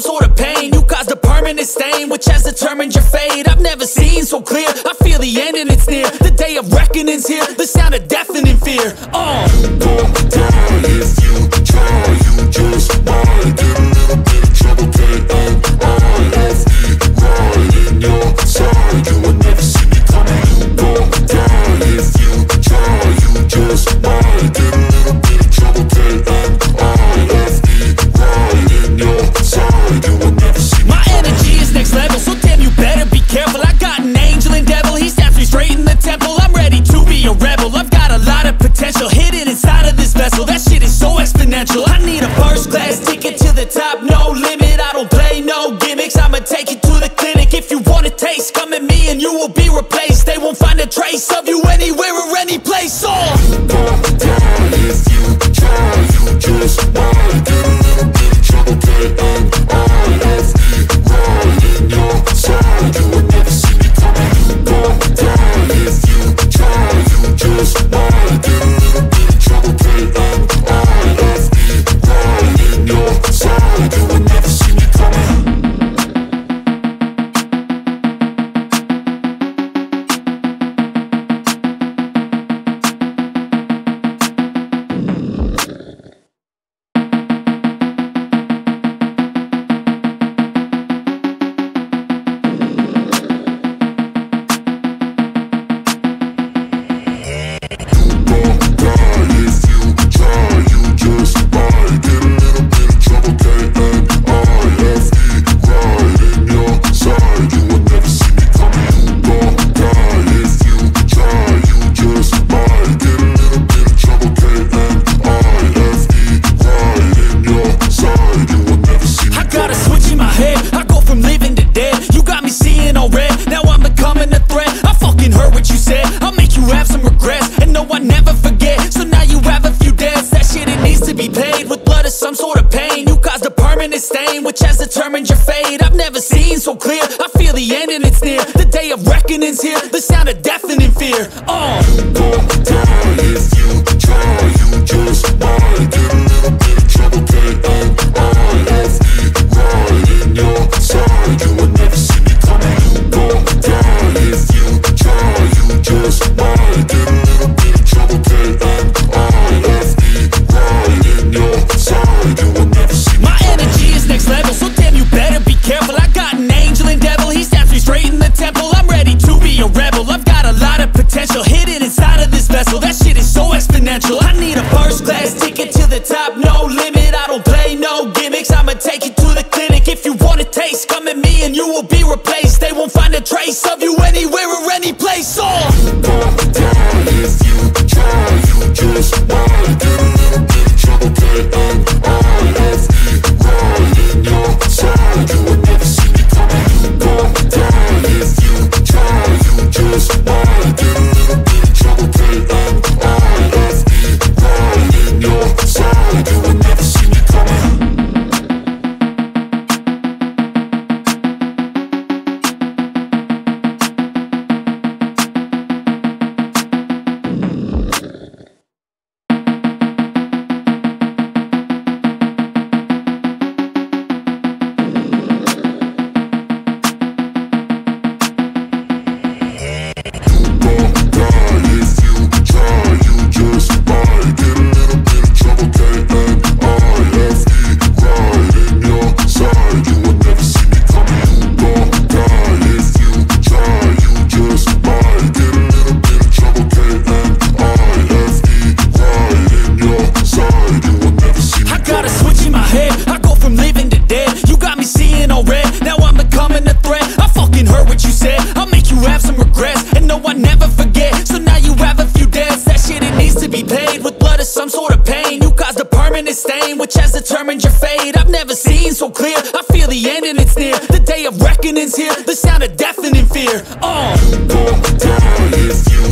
some sort of pain. You caused a permanent stain, which has determined your fate. I've never seen so clear, I feel the end and it's near. The day of reckoning's here, the sound of deafening fear. You gon' die if you try, you just might get a little bit of trouble. K-N-I-F-E, right in your side, you would never see me coming. You gon' die if you try, you just might get a little bit of trouble. K-N-I-F-E, right in your side, you would never see me coming. My energy is next level, so damn you better be careful. I got an angel and devil, he steps me straight in the temple. I'm ready to be a rebel, I've got a lot of potential hidden inside of this vessel. That shit is so exponential. I need a first class ticket to the top, no limit. I don't play no gimmicks, I'ma take you to the clinic. If you want a taste, come at me and you will be replaced. They won't find a trace of you anywhere or any place. So you gon' die if you try, you just might get a little bit of trouble. K-N-I-F-E, right in your side, you would never see me coming. You gon' die if you try, you just might get a little bit of trouble. K-N-I-F-E, right in your side, you would never see me coming. Stain which has determined your fate. I've never seen so clear, I feel the end and it's near. The day of reckoning's here, the sound of deafening fear. You gon' die if you try, you just might get a little bit of trouble. K-N-I-F-E, right in your side, you would never see me coming. You gon' die if you try, you just might get a little bit of trouble. K-N-I-F-E, right in your side, you would never see me coming. Next level, so damn you better be careful. I got an angel and devil, he steps me straight in the temple. I'm ready to be a rebel, I've got a lot of potential hidden inside of this vessel. That shit is so exponential. I need a first class ticket to the top, no limit. I don't play no gimmicks, I'ma take you to the clinic. If you want a taste, come at me and you will be replaced. They won't find a trace of you anywhere or any place. So you gon' die if you try, you just might get a little bit of trouble. K-N-I-F-E, right in your side, you would never see me coming. You gon' die if you try, you just might get a little bit of trouble. K-N-I-F-E, right in your side, you would never see me coming. Reckoning's here, the sound of deafening fear. You gon' die if you